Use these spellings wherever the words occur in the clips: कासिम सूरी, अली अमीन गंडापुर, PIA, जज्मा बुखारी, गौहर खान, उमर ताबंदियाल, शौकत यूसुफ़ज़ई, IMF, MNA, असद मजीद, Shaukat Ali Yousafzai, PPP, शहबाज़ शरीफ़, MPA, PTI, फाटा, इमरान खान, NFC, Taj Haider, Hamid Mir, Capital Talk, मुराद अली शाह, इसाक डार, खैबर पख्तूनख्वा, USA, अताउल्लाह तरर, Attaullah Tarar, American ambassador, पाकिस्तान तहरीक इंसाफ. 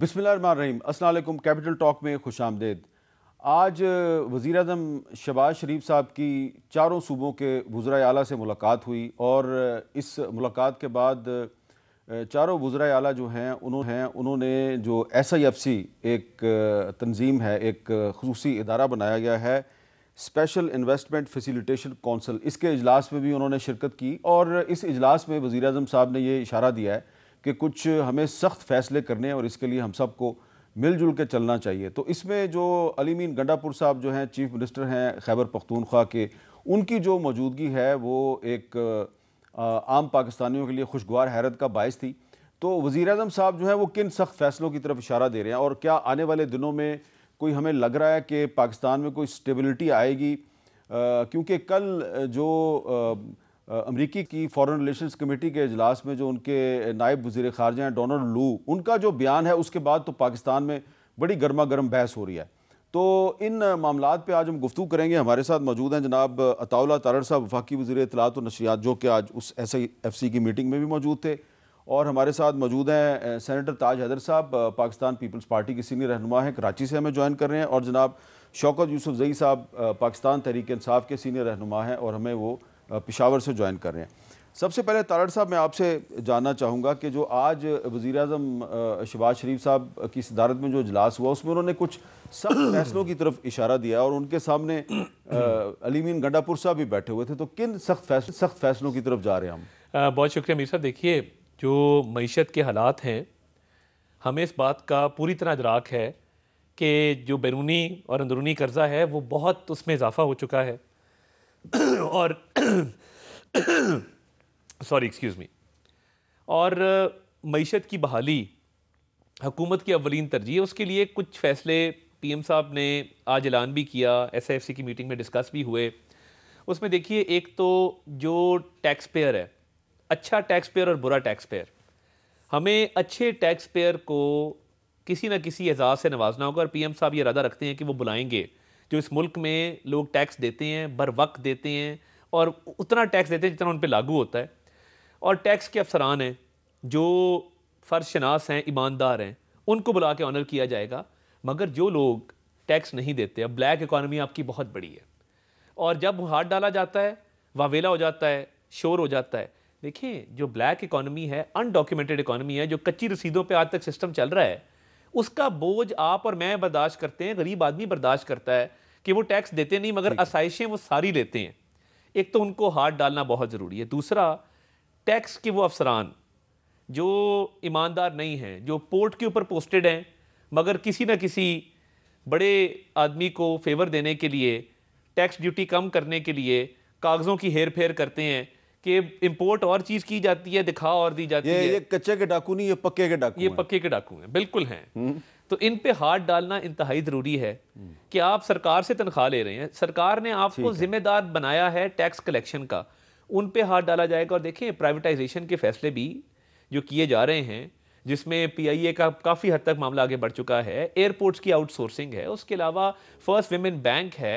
बिस्मिल्लाहिर्रहमानिर्रहीम। अस्सलाम वालेकुम, कैपिटल टॉक में खुश आमदेद। आज वज़ीर आज़म शहबाज़ शरीफ़ साहब की चारों सूबों के वज़राए आला से मुलाकात हुई और इस मुलाकात के बाद चारों वज़राए आला जो हैं उन्होंने जो SIFC एक तंजीम है, एक ख़ुसूसी इदारा बनाया गया है स्पेशल इन्वेस्टमेंट फैसिलिटेशन कौंसल, इसके इजलास में भी उन्होंने शिरकत की और इस इजलास में वज़ीर आज़म साहब ने ये इशारा दिया है कि कुछ हमें सख्त फ़ैसले करने हैं और इसके लिए हम सब को मिलजुल के चलना चाहिए। तो इसमें जो अली अमीन गंडापुर साहब जो हैं चीफ़ मिनिस्टर हैं खैबर पख्तूनख्वा के, उनकी जो मौजूदगी है वो एक आम पाकिस्तानियों के लिए खुशगवार हैरत का बायस थी। तो वज़ीर आज़म साहब जो हैं वो किन सख्त फ़ैसलों की तरफ इशारा दे रहे हैं और क्या आने वाले दिनों में कोई हमें लग रहा है कि पाकिस्तान में कोई स्टेबिलिटी आएगी? क्योंकि कल जो अमरीकी की फॉरेन रिलेशंस कमेटी के इजलास में जो उनके नायब वज़ीर ख़ारजा हैं डोनल्ड लू, उनका जो बयान है उसके बाद तो पाकिस्तान में बड़ी गर्मा गर्म बहस हो रही है। तो इन मामलात पे आज हम गुफ्तगू करेंगे। हमारे साथ मौजूद हैं जनाब अताउल्लाह तरर साहब, वफाकी वज़ीर इत्तलाआत और नशरियात, जो कि आज उस SIFC की मीटिंग में भी मौजूद थे। और हमारे साथ मौजूद हैं सेनेटर ताज हैदर साहब, पाकिस्तान पीपल्स पार्टी के सीनियर रहनुमा हैं, कराची से हमें ज्वाइन कर रहे हैं। और जनाब शौकत यूसुफ़ज़ई साहब पाकिस्तान तहरीक इंसाफ के सीनियर रहनुमा हैं और हमें वो पेशावर से ज्वाइन कर रहे हैं। सबसे पहले तारड़ साहब, मैं आपसे जानना चाहूँगा कि जो आज वज़ीर आज़म शहबाज़ शरीफ साहब की सदारत में जो इजलास हुआ उसमें उन्होंने कुछ सख्त फैसलों की तरफ इशारा दिया और उनके सामने अली अमीन गंडापुर साहब भी बैठे हुए थे, तो किन सख्त फैसलों की तरफ जा रहे हैं हम? बहुत शुक्रिया मीर साहब। देखिए, जो मईशत के हालात हैं, हमें इस बात का पूरी तरह इदराक है कि जो बैरूनी और अंदरूनी कर्जा है वो बहुत उसमें इजाफा हो चुका है और सॉरी एक्सक्यूज़ मी, और मईशत की बहाली हुकूमत की अवलीन तरजीह, उसके लिए कुछ फ़ैसले PM साहब ने आज ऐलान भी किया, SIFC की मीटिंग में डिस्कस भी हुए। उसमें देखिए, एक तो जो टैक्स पेयर है, अच्छा टैक्स पेयर और बुरा टैक्स पेयर, हमें अच्छे टैक्स पेयर को किसी न किसी एजाज़ से नवाजना होगा। और PM साहब ये इरादा रखते हैं कि वो बुलाएंगे जो इस मुल्क में लोग टैक्स देते हैं, बर वक्त देते हैं और उतना टैक्स देते हैं जितना उन पर लागू होता है। और टैक्स के अफसरान हैं जो फ़र्जशनास हैं, ईमानदार हैं, उनको बुला के ऑनर किया जाएगा। मगर जो लोग टैक्स नहीं देते, अब ब्लैक इकॉनमी आपकी बहुत बड़ी है और जब हाथ डाला जाता है वावेला हो जाता है, शोर हो जाता है। देखिए, जो ब्लैक इकॉनमी है, अनडॉक्यूमेंटेड इकॉनमी है, जो कच्ची रसीदों पर आज तक सिस्टम चल रहा है, उसका बोझ आप और मैं बर्दाश्त करते हैं, गरीब आदमी बर्दाश्त करता है कि वो टैक्स देते नहीं मगर आसाइशें वो सारी लेते हैं। एक तो उनको हाथ डालना बहुत ज़रूरी है। दूसरा, टैक्स के वो अफसरान जो ईमानदार नहीं हैं, जो पोर्ट के ऊपर पोस्टेड हैं मगर किसी न किसी बड़े आदमी को फेवर देने के लिए, टैक्स ड्यूटी कम करने के लिए कागज़ों की हेर फेर करते हैं कि इंपोर्ट और चीज़ की जाती है, दिखा और दी जाती है। ये कच्चे के डाकू नहीं, ये पक्के के डाकू, ये पक्के के डाकू हैं, बिल्कुल हैं। तो इन पे हाथ डालना इंतहाई ज़रूरी है कि आप सरकार से तनख्वाह ले रहे हैं, सरकार ने आपको जिम्मेदार बनाया है टैक्स कलेक्शन का, उन पे हाथ डाला जाएगा। और देखें, प्राइवेटाइजेशन के फैसले भी जो किए जा रहे हैं, जिसमें PIA का काफ़ी हद तक मामला आगे बढ़ चुका है, एयरपोर्ट्स की आउटसोर्सिंग है, उसके अलावा फर्स्ट विमेन बैंक है,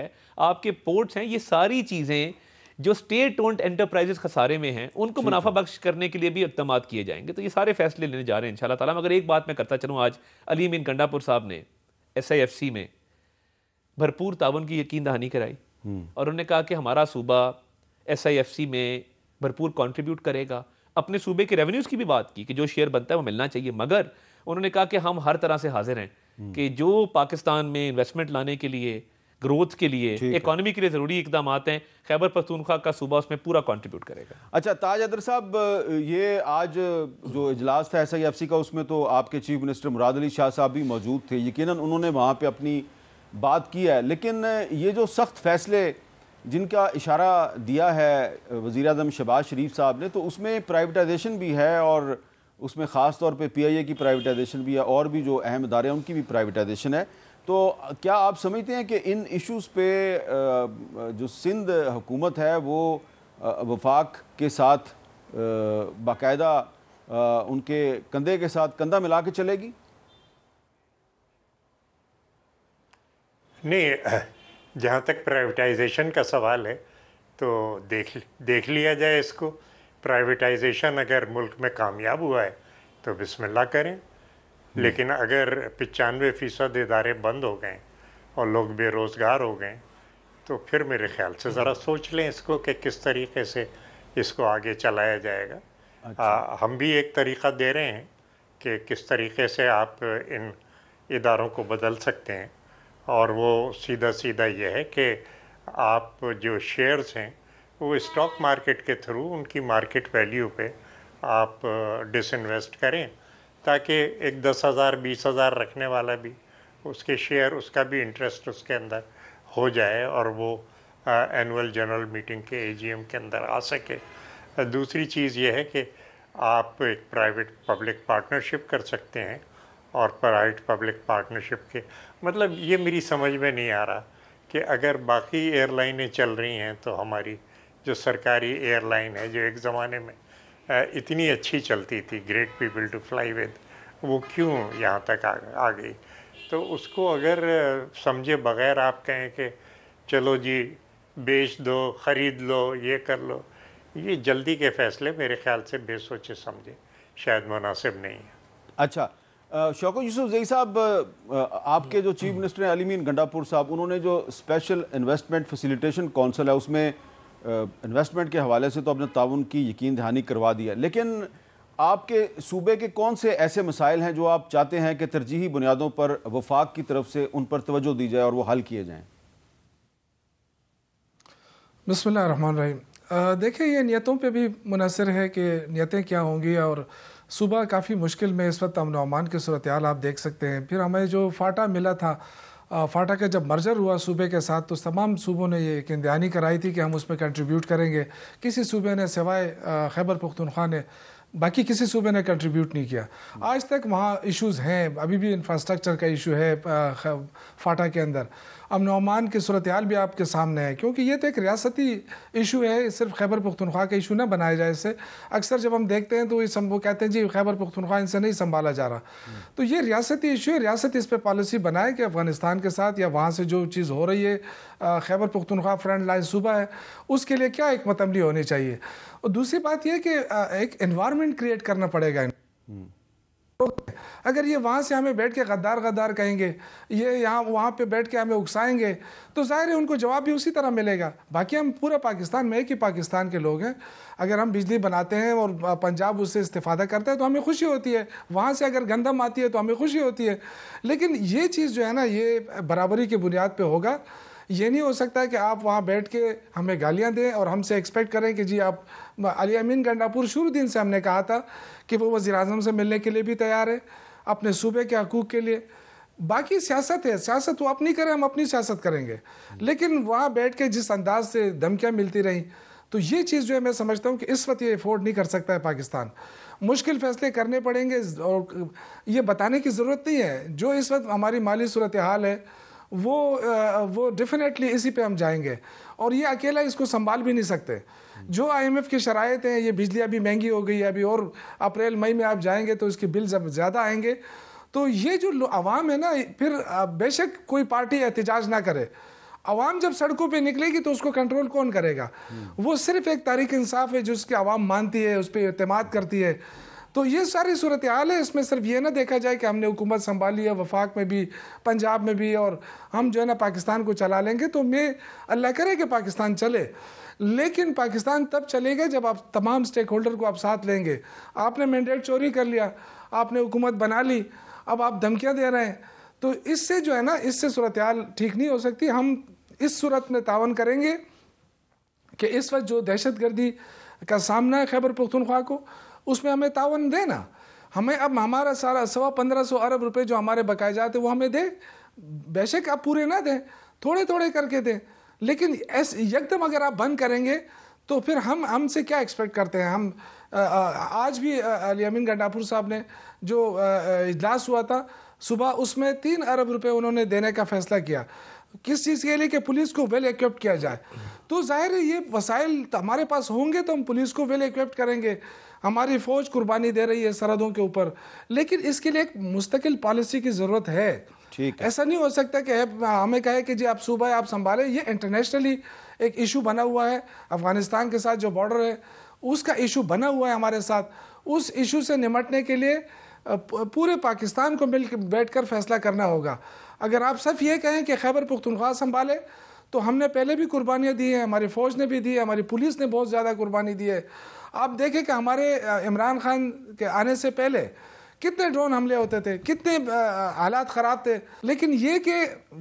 आपके पोर्ट्स हैं, ये सारी चीज़ें जो स्टेट ओन्ड एंटरप्राइजेस खसारे में हैं उनको मुनाफा बख्श करने के लिए भी इक़दाम किए जाएंगे। तो ये सारे फैसले लेने जा रहे हैं इंशाल्लाह ताला। मगर एक बात मैं करता चलूँ, आज अली अमीन गंडापुर साहब ने SIFC में भरपूर तावन की यकीन दहानी कराई और उन्होंने कहा कि हमारा सूबा SIFC में भरपूर कॉन्ट्रीब्यूट करेगा। अपने सूबे के रेवेन्यूज़ की भी बात की कि जो शेयर बनता है वो मिलना चाहिए, मगर उन्होंने कहा कि हम हर तरह से हाजिर हैं कि जो पाकिस्तान में इन्वेस्टमेंट लाने के लिए, ग्रोथ के लिए, इकोनॉमी के लिए ज़रूरी इकदाम आते हैं, खैबर पख्तूनख्वा का सूबा उसमें पूरा कंट्रीब्यूट करेगा। अच्छा ताज हैदर साहब, ये आज जो इजलास था SIFC का, उसमें तो आपके चीफ मिनिस्टर मुराद अली शाह साहब भी मौजूद थे, यकीनन उन्होंने वहाँ पे अपनी बात की है, लेकिन ये जो सख्त फैसले जिनका इशारा दिया है वज़ीर आज़म शहबाज शरीफ साहब ने, तो उसमें प्राइवेटाइजेशन भी है और उसमें ख़ास तौर पर PIA की प्राइवेटाइजेशन भी है और भी जो अहम इदारे हैं उनकी भी प्राइवेटाइजेशन है। तो क्या आप समझते हैं कि इन इश्यूज़ पे जो सिंध हुकूमत है वो वफाक के साथ बाकायदा उनके कंधे के साथ कंधा मिला के चलेगी? नहीं, जहाँ तक प्राइवेटाइजेशन का सवाल है तो देख लिया जाए इसको। प्राइवेटाइजेशन अगर मुल्क में कामयाब हुआ है तो बिस्मिल्लाह करें, लेकिन अगर 95% इदारे बंद हो गए और लोग बेरोज़गार हो गए तो फिर मेरे ख्याल से ज़रा सोच लें इसको कि किस तरीके से इसको आगे चलाया जाएगा। अच्छा। हम भी एक तरीक़ा दे रहे हैं कि किस तरीके से आप इन इदारों को बदल सकते हैं, और वो सीधा सीधा ये है कि आप जो शेयर्स हैं वो स्टॉक मार्केट के थ्रू उनकी मार्केट वैल्यू पे आप डिसइन्वेस्ट करें, ताकि एक 10,000 20,000 रखने वाला भी उसके शेयर, उसका भी इंटरेस्ट उसके अंदर हो जाए और वो एनुअल जनरल मीटिंग के एजीएम के अंदर आ सके। दूसरी चीज़ ये है कि आप एक प्राइवेट पब्लिक पार्टनरशिप कर सकते हैं, और प्राइवेट पब्लिक पार्टनरशिप के मतलब ये मेरी समझ में नहीं आ रहा कि अगर बाकी एयरलाइनें चल रही हैं तो हमारी जो सरकारी एयरलाइन है जो एक ज़माने में इतनी अच्छी चलती थी, great people to fly with, वो क्यों यहाँ तक आ गई। तो उसको अगर समझे बगैर आप कहें कि चलो जी बेच दो, ख़रीद लो, ये कर लो, ये जल्दी के फैसले मेरे ख्याल से बेसोचे समझे शायद मुनासिब नहीं है। अच्छा, शौकत यूसुफ़ज़ई साहब, आपके जो चीफ मिनिस्टर हैं अली अमीन गंडापुर साहब, उन्होंने जो स्पेशल इन्वेस्टमेंट फैसिलिटेशन काउंसिल है उसमें इन्वेस्टमेंट के हवाले से तो अपने ताउन की यकीन दहानी करवा दी है, लेकिन आपके सूबे के कौन से ऐसे मसाइल हैं जो आप चाहते हैं कि तरजीही बुनियादों पर वफाक की तरफ से उन पर तवज्जो दी जाए और वो हल किए जाएँ? बिस्मिल्लाह रहमान रहीम। देखिए, ये नियतों पे भी मुनसर है कि नियतें क्या होंगी, और सुबह काफ़ी मुश्किल में इस वक्त अमन अमान की सूरत हाल आप देख सकते हैं। फिर हमें जो फाटा मिला था, फाटा का जब मर्जर हुआ सूबे के साथ, तो तमाम सूबों ने ये यकीन दहानी कराई थी कि हम उसमें कंट्रीब्यूट करेंगे। किसी सूबे ने सिवाय खैबर पख्तूनख्वा ने, बाकी किसी सूबे ने कंट्रीब्यूट नहीं किया। आज तक वहाँ इश्यूज़ हैं, अभी भी इंफ्रास्ट्रक्चर का इशू है फाटा के अंदर। अमन अमान की सूरत हाल भी आपके सामने है, क्योंकि ये तो एक रियासती इशू है, सिर्फ खैबर पख्तूनख्वा का इशू ना बनाया जाए। इससे अक्सर जब हम देखते हैं तो वो कहते हैं जी खैबर पख्तूनख्वा इनसे नहीं संभाला जा रहा, तो ये रियासती इशू है, रियासत इस पर पॉलिसी बनाए कि अफगानिस्तान के साथ या वहाँ से जो चीज़ हो रही है, खैबर पख्तूनख्वा फ्रंट लाइन सूबा है, उसके लिए क्या हिकमत अमली होनी चाहिए। और दूसरी बात यह कि एक एनवायरनमेंट क्रिएट करना पड़ेगा। अगर ये वहाँ से हमें बैठ के गद्दार गद्दार कहेंगे, ये यहाँ वहाँ पे बैठ के हमें उकसाएंगे, तो ज़ाहिर है उनको जवाब भी उसी तरह मिलेगा। बाकी हम पूरा पाकिस्तान में एक ही पाकिस्तान के लोग हैं। अगर हम बिजली बनाते हैं और पंजाब उससे इस्तेफादा करता है तो हमें खुशी होती है, वहाँ से अगर गंदम आती है तो हमें खुशी होती है। लेकिन ये चीज़ जो है ना, ये बराबरी की बुनियाद पर होगा। ये नहीं हो सकता कि आप वहाँ बैठ के हमें गालियाँ दें और हमसे एक्सपेक्ट करें कि जी आप अली अमीन गंडापुर, शुरू दिन से हमने कहा था कि वो वज़ीर-ए-आज़म से मिलने के लिए भी तैयार है, अपने सूबे के हकूक़ के लिए। बाकी सियासत है, सियासत वो अपनी करें, हम अपनी सियासत करेंगे। लेकिन वहाँ बैठ के जिस अंदाज से धमकियाँ मिलती रहीं, तो ये चीज़ जो है मैं समझता हूँ कि इस वक्त ये अफोर्ड नहीं कर सकता है पाकिस्तान। मुश्किल फैसले करने पड़ेंगे, और ये बताने की ज़रूरत नहीं है जो इस वक्त हमारी माली सूरत हाल है वो डेफिनेटली इसी पे हम जाएंगे, और ये अकेला इसको संभाल भी नहीं सकते। जो IMF की शराइत हैं, ये बिजली अभी महंगी हो गई है, अभी और अप्रैल मई में आप जाएंगे तो इसके बिल जब ज़्यादा आएंगे, तो ये जो आवाम है ना, फिर बेशक कोई पार्टी एहतजाज ना करे, आवाम जब सड़कों पे निकलेगी तो उसको कंट्रोल कौन करेगा? वो सिर्फ एक तारीख इंसाफ है जिसकी आवाम मानती है, उस पर एतमाद करती है। तो ये सारी सूरत हाल है, इसमें सिर्फ ये ना देखा जाए कि हमने हुकूमत संभाली है वफाक में भी, पंजाब में भी, और हम जो है ना पाकिस्तान को चला लेंगे। तो मैं अल्लाह करे कि पाकिस्तान चले, लेकिन पाकिस्तान तब चलेगा जब आप तमाम स्टेक होल्डर को आप साथ लेंगे। आपने मैंडेट चोरी कर लिया, आपने हुकूमत बना ली, अब आप धमकियाँ दे रहे हैं, तो इससे जो है ना, इससे सूरत हाल ठीक नहीं हो सकती। हम इस सूरत में तावन करेंगे कि इस वक्त जो दहशतगर्दी का सामना है खैबर पख्तूनख्वा को, उसमें हमें तावन देना, हमें अब हमारा सारा 1,15,000 अरब रुपए जो हमारे बकायजात है वो हमें दे। बेशक आप पूरे ना दें, थोड़े थोड़े करके दें, लेकिन एकदम अगर आप बंद करेंगे तो फिर हम हमसे क्या एक्सपेक्ट करते हैं। हम आज भी अली अमीन गंडापुर साहब ने जो इजलास हुआ था सुबह, उसमें 3 अरब रुपए उन्होंने देने का फैसला किया, किस चीज़ के लिए कि पुलिस को वेल इक्विप्ड किया जाए। तो ज़ाहिर है ये वसाइल हमारे पास होंगे तो हम पुलिस को वेल इक्विप्ड करेंगे। हमारी फ़ौज कुर्बानी दे रही है सरहदों के ऊपर, लेकिन इसके लिए एक मुस्तकिल पॉलिसी की ज़रूरत है। ठीक है, ऐसा नहीं हो सकता कि हमें कहे कि जी आप सूबा आप संभालें। ये इंटरनेशनली एक इशू बना हुआ है, अफ़गानिस्तान के साथ जो बॉर्डर है उसका इशू बना हुआ है हमारे साथ। उस इशू से निमटने के लिए पूरे पाकिस्तान को मिल बैठ कर फैसला करना होगा। अगर आप सिर्फ ये कहें कि खैबर पख्तूनख्वा संभाले, तो हमने पहले भी कुर्बानियाँ दी हैं, हमारी फ़ौज ने भी दी है, हमारी पुलिस ने बहुत ज़्यादा कुर्बानी दी है। आप देखें कि हमारे इमरान खान के आने से पहले कितने ड्रोन हमले होते थे, कितने हालात ख़राब थे, लेकिन ये कि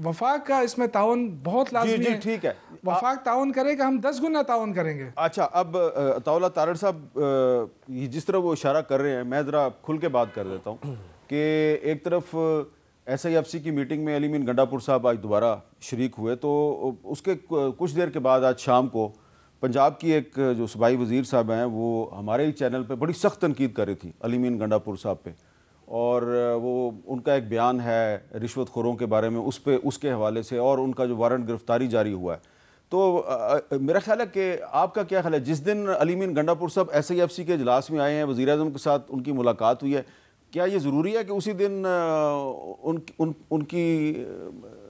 वफाक का इसमें ताउन बहुत लाज़मी है। ठीक है, वफाक ताउन करेगा, हम 10 गुना ताउन करेंगे। अच्छा, अब अताउल्लाह तारड़ साहब जिस तरह वो इशारा कर रहे हैं, मैं ज़रा खुल के बात कर देता हूँ कि एक तरफ SIFC की मीटिंग में अली अमीन गंडापुर साहब आज दोबारा शरीक हुए, तो उसके कुछ देर के बाद आज शाम को पंजाब की एक जो सूबाई वज़ीर साहब हैं वो हमारे ही चैनल पे बड़ी सख्त तनकीद कर रही थी अली अमीन गंडापुर साहब पे, और वो उनका एक बयान है रिश्वत खोरों के बारे में, उस पर उसके हवाले से, और उनका जो वारंट गिरफ़्तारी जारी हुआ है। तो मेरा ख्याल है कि आपका क्या ख्याल है, जिस दिन अली अमीन गंडापुर साहब SIFC के इजलास में आए हैं, वज़ीर आज़म के साथ उनकी मुलाकात हुई है, क्या ये ज़रूरी है कि उसी दिन उनकी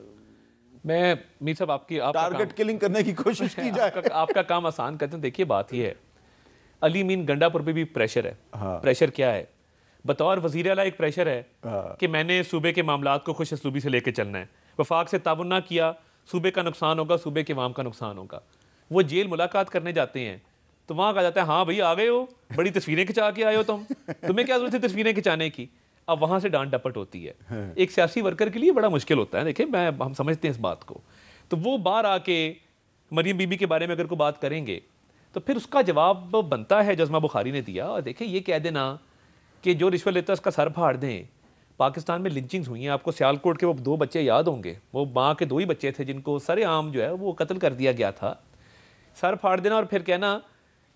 मैं मीर साहब आपकी टारगेट किलिंग करने की कोशिश की जाए? आपका काम आसान करते हैं। देखिए, बात यह है अली मीन गंडापुर पर भी प्रेशर है। हाँ। प्रेशर क्या है? बतौर वज़ीर आला एक प्रेशर है। हाँ। कि मैंने सूबे के मामलात को खुश असलूबी से लेकर चलना है, वफाक से ताबुन ना किया, सूबे का नुकसान होगा, सूबे के अवाम का नुकसान होगा। वो जेल मुलाकात करने जाते हैं तो वहाँ कहा जाता है, हाँ भाई आ गए हो, बड़ी तस्वीरें खिंचा के आए हो तुम, तुम्हें क्या जरूरत है तस्वीरें खिंचाने की। अब वहाँ से डांट डपट होती है, एक सियासी वर्कर के लिए बड़ा मुश्किल होता है। देखिए, हम समझते हैं इस बात को। तो वो बाहर आके मरियम बीबी के बारे में अगर कोई बात करेंगे तो फिर उसका जवाब बनता है, जज्मा बुखारी ने दिया। और देखिए, ये कह देना कि जो रिश्वत लेता है उसका सर फाड़ दें, पाकिस्तान में लिंचिंग्स हुई हैं, आपको सियालकोट के वो 2 बच्चे याद होंगे, वो माँ के 2 ही बच्चे थे जिनको सरेआम जो है वो कत्ल कर दिया गया था। सर फाड़ देना और फिर कहना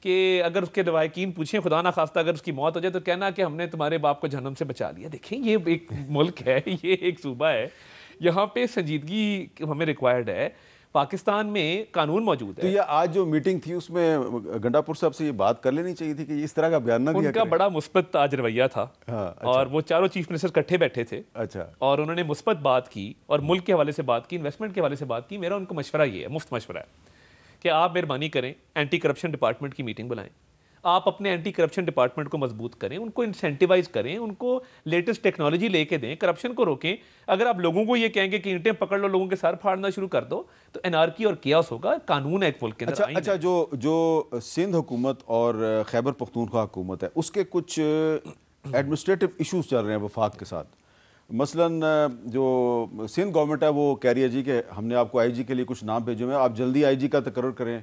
कि अगर उसके रवायकीन पूछें, खुदा ना खास्ता अगर उसकी मौत हो जाए, तो कहना कि हमने तुम्हारे बाप को जहन्नम से बचा लिया। देखें, ये एक मुल्क है, ये एक सूबा है, यहाँ पे संजीदगी हमें रिक्वायर्ड है। पाकिस्तान में कानून मौजूद है। तो ये आज जो मीटिंग थी उसमें गंडापुर साहब से ये बात कर लेनी चाहिए थी कि इस तरह का बयान ना दिया। उनका बड़ा मुस्बत आज रवैया था। हाँ, अच्छा। और वो चारों चीफ मिनिस्टर इकट्ठे बैठे थे। अच्छा। और उन्होंने मुस्बत बात की और मुल्क के हवाले से बात की, इन्वेस्टमेंट के हवाले से बात की। मेरा उनको मशवरा ये है, मुफ्त मशवरा है कि आप मेहरबानी करें एंटी करप्शन डिपार्टमेंट की मीटिंग बुलाएं, आप अपने एंटी करप्शन डिपार्टमेंट को मजबूत करें, उनको इंसेंटिवाइज करें, उनको लेटेस्ट टेक्नोलॉजी लेके दें, करप्शन को रोकें। अगर आप लोगों को ये कहेंगे कि ईंटें पकड़ लो, लोगों के सर फाड़ना शुरू कर दो, तो एनार्की और केओस होगा। कानून है एक मुल्क के अंदर। अच्छा, अच्छा, जो सिंध हुकूमत और खैबर पख्तूनख्वा हुकूमत है उसके कुछ एडमिनिस्ट्रेटिव इशूज़ चल रहे हैं वफाक के साथ। मसलन जो सिंध गवर्नमेंट है वो कह रही है जी कि हमने आपको IG के लिए कुछ नाम भेजे हुए हैं, आप जल्दी IG का तकर्रुर करें।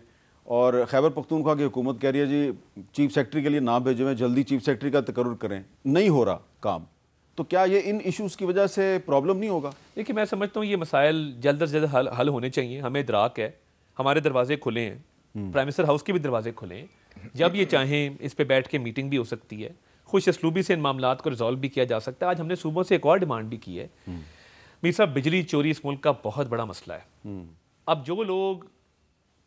और खैबर पख्तूनख्वा की हुकूमत कह रही है जी चीफ सेक्रेटरी के लिए नाम भेजे हुए हैं, जल्दी चीफ सेक्रेटरी का तकर्रुर करें। नहीं हो रहा काम, तो क्या ये इन इश्यूज़ की वजह से प्रॉब्लम नहीं होगा? देखिए, मैं समझता हूँ ये मसाइल जल्द अज जल्द हल होने चाहिए। हमें इदराक है, हमारे दरवाजे खुले हैं, प्राइम मिनिस्टर हाउस के भी दरवाजे खुले हैं, जब ये चाहें इस पर बैठ के मीटिंग भी हो सकती है, खुश असलूबी से इन मामलात को रिजॉल्व भी किया जा सकता है। आज हमने सूबों से एक और डिमांड भी की है। मीर साहब, बिजली चोरी इस मुल्क का बहुत बड़ा मसला है। अब जो लोग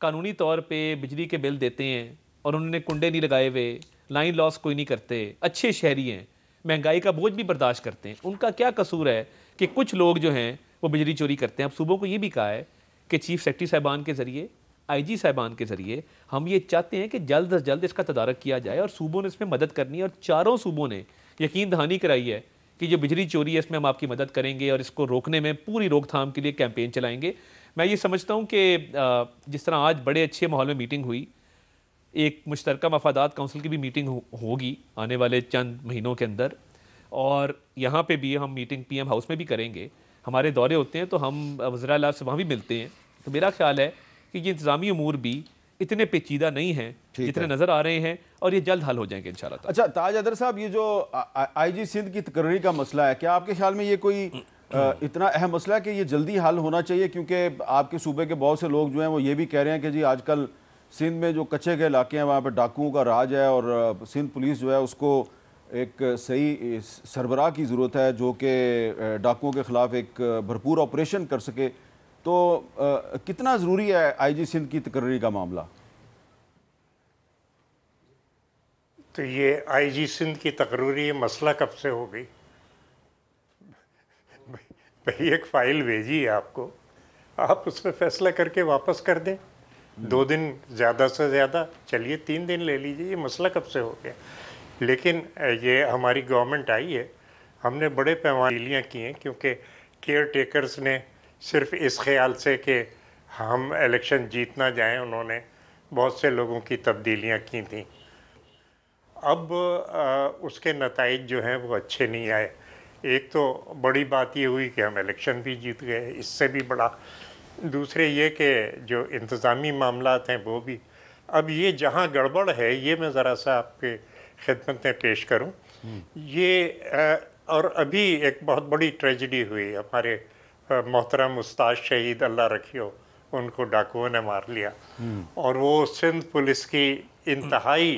कानूनी तौर पे बिजली के बिल देते हैं और उन्होंने कुंडे नहीं लगाए हुए, लाइन लॉस कोई नहीं करते, अच्छे शहरी हैं, महंगाई का बोझ भी बर्दाश्त करते हैं, उनका क्या कसूर है कि कुछ लोग जो हैं वो बिजली चोरी करते हैं? अब सूबों को ये भी कहा है कि चीफ सेक्रेटरी साहिबान के ज़रिए, IG साहिबान के ज़रिए हम ये चाहते हैं कि जल्द अज जल्द इसका तदारक किया जाए, और सूबों ने इसमें मदद करनी है। और चारों सूबों ने यकीन दहानी कराई है कि जो बिजली चोरी है इसमें हम आपकी मदद करेंगे और इसको रोकने में पूरी रोकथाम के लिए कैंपेन चलाएंगे। मैं ये समझता हूँ कि जिस तरह आज बड़े अच्छे माहौल में मीटिंग हुई, एक मुश्तरका मफादात काउंसिल की भी मीटिंग होगी आने वाले चंद महीनों के अंदर, और यहाँ पर भी हम मीटिंग PM हाउस में भी करेंगे। हमारे दौरे होते हैं तो हम वज़ीर आला से वहाँ भी मिलते हैं। तो मेरा ख्याल है कि ये इंतजामी उमूर भी इतने पेचीदा नहीं हैं जितने नज़र आ रहे हैं, और ये जल्द हल हो जाएंगे इंशाल्लाह। अच्छा, ताज हैदर साहब, ये जो IG सिंध की तकर्री का मसला है, क्या आपके ख्याल में ये कोई इतना अहम मसला है कि ये जल्दी हल होना चाहिए? क्योंकि आपके सूबे के बहुत से लोग जो हैं वो ये भी कह रहे हैं कि जी आजकल सिंध में जो कच्चे के इलाके हैं वहाँ पर डाकुओं का राज है, और सिंध पुलिस जो है उसको एक सही सरबराह की ज़रूरत है जो कि डाकुओं के ख़िलाफ़ एक भरपूर ऑपरेशन कर सके। तो कितना ज़रूरी है IG सिंध की तकर्री का मामला? तो ये IG सिंध की तकर्री मसला कब से हो गई? भाई, एक फ़ाइल भेजी है आपको, आप उस पर फैसला करके वापस कर दें। 2 दिन ज़्यादा से ज़्यादा, चलिए 3 दिन ले लीजिए। ये मसला कब से हो गया? लेकिन ये हमारी गवर्नमेंट आई है हमने बड़े पैमाने किए हैं क्योंकि केयर टेकर्स ने सिर्फ इस ख्याल से कि हम इलेक्शन जीतना जाएं उन्होंने बहुत से लोगों की तब्दीलियां की थी। अब उसके नताइज जो हैं वो अच्छे नहीं आए। एक तो बड़ी बात ये हुई कि हम इलेक्शन भी जीत गए, इससे भी बड़ा। दूसरे ये कि जो इंतज़ामी मामलात हैं वो भी। अब ये जहाँ गड़बड़ है ये मैं ज़रा सा आपके खिदमत में पेश करूँ। ये और अभी एक बहुत बड़ी ट्रेजडी हुई, हमारे मोहतरम उस्ताद शहीद अल्लाह रखियो उनको डाकुओं ने मार लिया और वो सिंध पुलिस की इंतहाई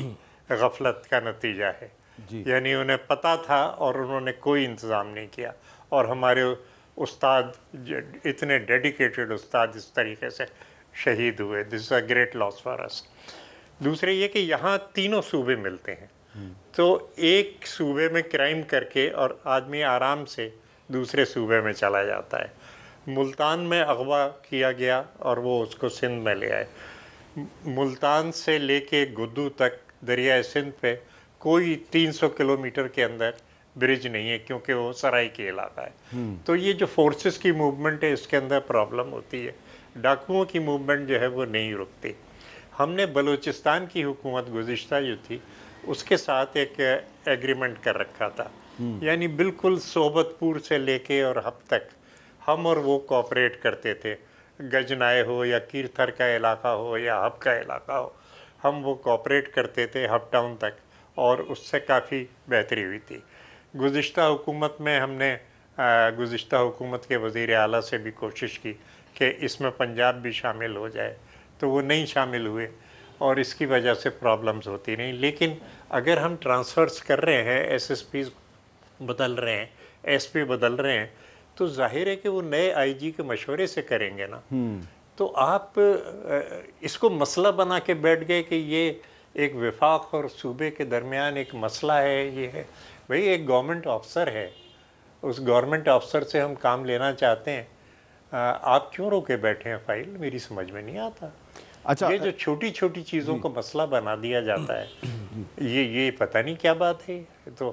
गफलत का नतीजा है। यानी उन्हें पता था और उन्होंने कोई इंतज़ाम नहीं किया और हमारे उस्ताद इतने डेडिकेटेड उस्ताद इस तरीके से शहीद हुए। This is a great loss for us. दूसरे ये कि यहाँ तीनों सूबे मिलते हैं तो एक सूबे में क्राइम करके और आदमी आराम से दूसरे सूबे में चला जाता है। मुल्तान में अगवा किया गया और वो उसको सिंध में ले आए। मुल्तान से लेके गुद्दू तक दरियाए सिंध पे कोई 300 किलोमीटर के अंदर ब्रिज नहीं है क्योंकि वो सराय के इलाका है। तो ये जो फोर्सेस की मूवमेंट है इसके अंदर प्रॉब्लम होती है। डाकुओं की मूवमेंट जो है वो नहीं रुकती। हमने बलूचिस्तान की हुकूमत गुज़िश्ता जो थी उसके साथ एक एग्रीमेंट कर रखा था, यानी बिल्कुल सोबतपुर से लेके और हब तक हम और वो कोऑपरेट करते थे। गजनाए हो या कीर्थर का इलाका हो या हब का इलाका हो, हम वो कोऑपरेट करते थे हब टाउन तक और उससे काफ़ी बेहतरी हुई थी। गुज़िश्ता हुकूमत में हमने गुज़िश्ता हुकूमत के वज़ीर आला से भी कोशिश की कि इसमें पंजाब भी शामिल हो जाए तो वो नहीं शामिल हुए और इसकी वजह से प्रॉब्लम्स होती रहीं। लेकिन अगर हम ट्रांसफ़र्स कर रहे हैं, एसएसपी बदल रहे हैं, एसपी बदल रहे हैं तो जाहिर है कि वो नए आईजी के मशवरे से करेंगे ना। तो आप इसको मसला बना के बैठ गए कि ये एक विफाक और सूबे के दरमियान एक मसला है। ये है भाई, एक गवर्नमेंट ऑफिसर है, उस गवर्नमेंट ऑफिसर से हम काम लेना चाहते हैं। आप क्यों रोके बैठे हैं फाइल, मेरी समझ में नहीं आता। अच्छा, ये जो छोटी छोटी चीज़ों को मसला बना दिया जाता है ये पता नहीं क्या बात है। तो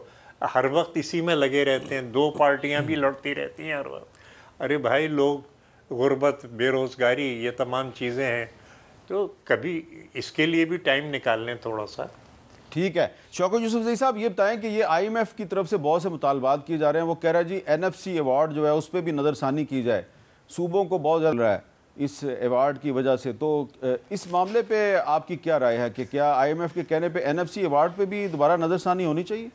हर वक्त इसी में लगे रहते हैं, दो पार्टियां भी लड़ती रहती हैं हर वक्त। अरे भाई, लोग गुर्बत, बेरोज़गारी, ये तमाम चीज़ें हैं तो कभी इसके लिए भी टाइम निकाल लें थोड़ा सा। ठीक है, शौकत यूसुफ़ज़ई साहब ये बताएं कि ये IMF की तरफ से बहुत से मुतालबात किए जा रहे हैं। वो कह रहा है जी NFC अवार्ड जो है उस पर भी नज़रसानी की जाए, सूबों को बहुत ज़्यादा रहा है इस अवार्ड की वजह से। तो इस मामले पे आपकी क्या राय है कि क्या IMF के कहने पे NFC अवार्ड पे भी दोबारा नज़रसानी होनी चाहिए?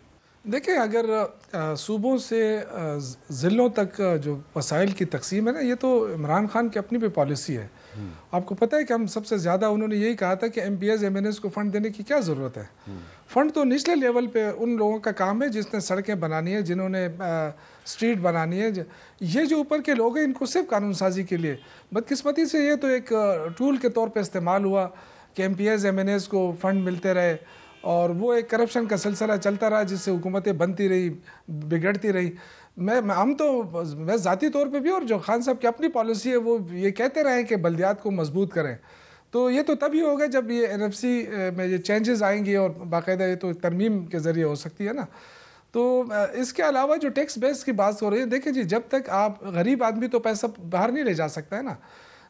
देखिए, अगर सूबों से ज़िलों तक जो वसाइल की तकसीम है ना, ये तो इमरान खान की अपनी भी पॉलिसी है। आपको पता है कि हम सबसे ज़्यादा उन्होंने यही कहा था कि MPs MNS को फ़ंड देने की क्या ज़रूरत है। फ़ंड तो निचले लेवल पे उन लोगों का काम है जिसने सड़कें बनानी है, जिन्होंने स्ट्रीट बनानी है। ये जो ऊपर के लोग हैं इनको सिर्फ कानून साजी के लिए, बदकिस्मती से ये तो एक टूल के तौर पर इस्तेमाल हुआ कि MPs MNS को फ़ंड मिलते रहे और वो एक करप्शन का सिलसिला चलता रहा जिससे हुकूमतें बनती रही, बिगड़ती रही। मैं ज़ाती तौर पे भी और जो खान साहब की अपनी पॉलिसी है वो ये कहते रहे कि बल्दियात को मजबूत करें। तो ये तो तभी होगा जब ये NFC में ये चेंजेस आएंगे और बाकायदा ये तो तरमीम के ज़रिए हो सकती है ना। तो इसके अलावा जो टैक्स बेस की बात हो रही है, देखिए जी, जब तक आप गरीब आदमी तो पैसा बाहर नहीं ले जा सकता है ना।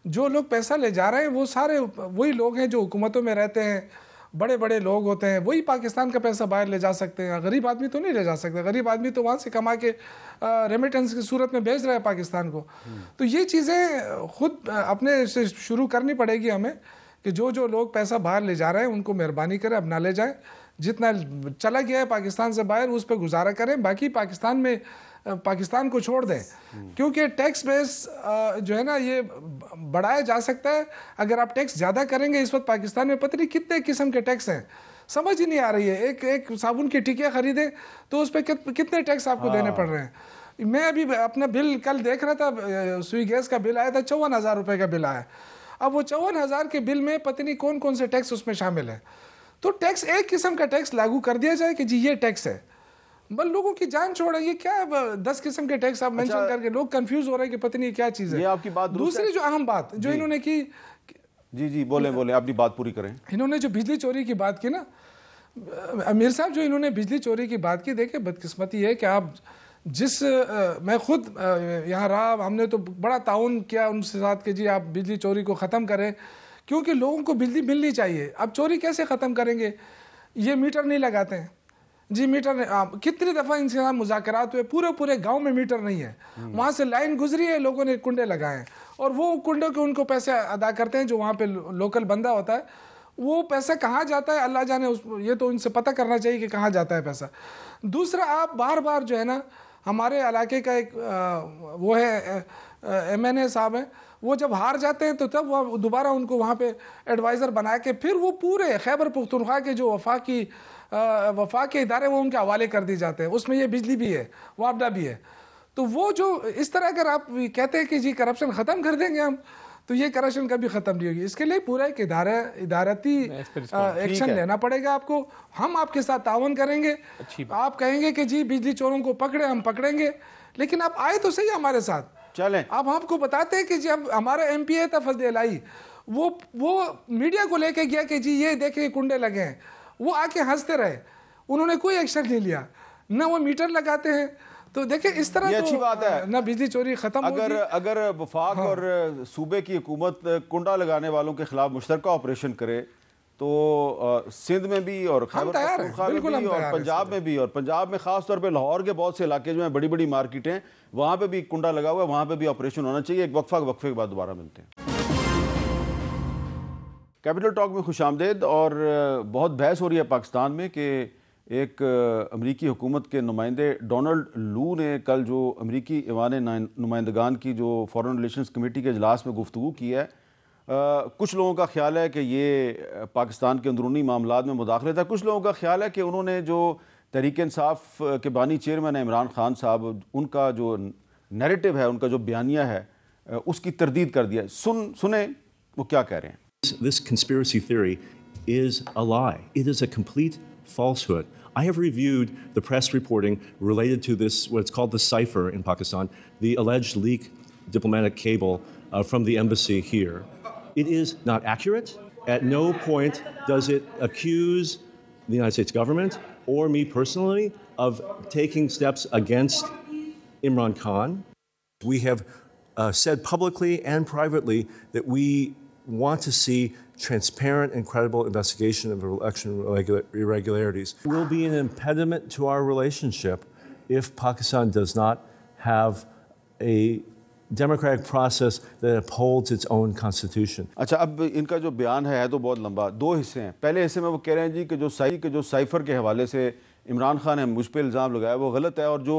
जो लोग पैसा ले जा रहे हैं वो सारे वही लोग हैं जो हुकूमतों में रहते हैं, बड़े बड़े लोग होते हैं, वही पाकिस्तान का पैसा बाहर ले जा सकते हैं। गरीब आदमी तो नहीं ले जा सकता। गरीब आदमी तो वहाँ से कमा के रेमिटेंस की सूरत में भेज रहा है पाकिस्तान को। तो ये चीज़ें खुद अपने से शुरू करनी पड़ेगी हमें कि जो जो लोग पैसा बाहर ले जा रहे हैं उनको मेहरबानी करें अब ना ले जाएं। जितना चला गया है पाकिस्तान से बाहर उस पर गुजारा करें, बाकी पाकिस्तान में पाकिस्तान को छोड़ दें। क्योंकि टैक्स बेस जो है ना ये बढ़ाया जा सकता है। अगर आप टैक्स ज़्यादा करेंगे, इस वक्त पाकिस्तान में पता नहीं कितने किस्म के टैक्स हैं, समझ ही नहीं आ रही है। एक साबुन की टिकिया खरीदें तो उस पर कितने टैक्स आपको देने पड़ रहे हैं। मैं अभी अपना बिल कल देख रहा था, सुई गैस का बिल आया था, 54,000 रुपये का बिल आया। अब वो 54,000 के बिल में पता नहीं कौन कौन से टैक्स उसमें शामिल है। तो टैक्स, एक किस्म का टैक्स लागू कर दिया जाए कि जी ये टैक्स है, बल लोगों की जान छोड़। ये क्या 10 किस्म के टैक्स आप मेंशन करके लोग कंफ्यूज हो रहे हैं कि पता नहीं क्या चीज़ है। ये आपकी बात दूसरी जो अहम बात जो इन्होंने की, जी जी बोले आपकी बात पूरी करें। इन्होंने जो बिजली चोरी की बात की ना, अमीर साहब, जो इन्होंने बिजली चोरी की बात की, देखिए बदकिस्मती है कि आप जिस मैं खुद यहाँ रहा, हमने तो बड़ा ताउन किया उनके साथ कि जी आप बिजली चोरी को ख़त्म करें, क्योंकि लोगों को बिजली मिलनी चाहिए। अब चोरी कैसे ख़त्म करेंगे? ये मीटर नहीं लगाते हैं जी, मीटर कितनी दफ़ा इनसे यहाँ मुज़ाकरात हुए, पूरे पूरे गांव में मीटर नहीं है, वहाँ से लाइन गुजरी है, लोगों ने कुंडे लगाए हैं और वो कुंडों के उनको पैसे अदा करते हैं जो वहाँ पे लोकल बंदा होता है। वो पैसा कहाँ जाता है अल्लाह जाने, ये तो इनसे पता करना चाहिए कि कहाँ जाता है पैसा। दूसरा, आप बार बार जो है ना, हमारे इलाके का एक वो है MNA साहब हैं, वो जब हार जाते हैं तो तब वह दोबारा उनको वहाँ पे एडवाइज़र बना के फिर वो पूरे खैबर पख्तूनख्वा के जो वफाकी इदारे वो उनके हवाले कर दिए जाते हैं, उसमें ये बिजली भी है, वापडा भी है। तो वो जो इस तरह अगर आप कहते हैं कि जी करप्शन ख़त्म कर देंगे हम, तो ये करप्शन कभी ख़त्म नहीं होगी। इसके लिए पूरा एक इदारती एक्शन लेना पड़ेगा आपको। हम आपके साथ तावन करेंगे, आप कहेंगे कि जी बिजली चोरों को पकड़े, हम पकड़ेंगे, लेकिन आप आए तो सही हमारे साथ, चलें। आप हमको बताते हैं कि जी अब हमारा MPA था फजल, वो मीडिया को लेके गया कि जी ये देखें कुंडे लगे हैं, वो आके हंसते रहे, उन्होंने कोई एक्शन नहीं लिया, ना वो मीटर लगाते हैं। तो देखिए इस तरह ये अच्छी बात है ना, बिजली चोरी खत्म होगी। अगर वफाक और सूबे की हुकूमत कुंडा लगाने वालों के खिलाफ मुश्तरका ऑपरेशन करे तो सिंध में भी और पंजाब में भी, और पंजाब में खास तौर पे लाहौर के बहुत से इलाके जो हैं, बड़ी बड़ी मार्केटें, वहाँ पे भी कुंडा लगा हुआ है, वहाँ पे भी ऑपरेशन होना चाहिए। एक वक्फे के बाद दोबारा मिलते हैं। कैपिटल टॉक में खुश आमदेद। और बहुत बहस हो रही है पाकिस्तान में कि एक अमरीकी हुकूमत के नुमाइंदे डोनल्ड लू ने कल जो अमरीकी ईवान नुमाइंदगान की जो फॉरेन रिलेशंस कमेटी के अजलास में गुफ्तगू की है, कुछ लोगों का ख्याल है कि ये पाकिस्तान के अंदरूनी मामलात में मुदाखलत है, कुछ लोगों का ख्याल है कि उन्होंने जो तहरीक इंसाफ के बानी चेयरमैन इमरान खान साहब, उनका जो नैरेटिव है, उनका जो बयानिया है, उसकी तरदीद कर दिया है। सुने वो क्या कह रहे हैं। This conspiracy theory is a lie. It is a complete falsehood. I have reviewed the press reporting related to this, what's called the cipher in Pakistan, the alleged leak diplomatic cable from the embassy here. It is not accurate. At no point does it accuse the United States government or me personally of taking steps against Imran Khan. We have said publicly and privately that we want to see transparent and credible investigation of election irregularities. Will be an impediment to our relationship if Pakistan does not have a democratic process that upholds its own constitution. अच्छा, अब इनका जो बयान है तो बहुत लंबा, दो हिस्से हैं। पहले हिस्से में वो कह रहे हैं जी कि जो साइफर के हवाले से इमरान खान ने मुझ पर इल्ज़ाम लगाया वो गलत है, और जो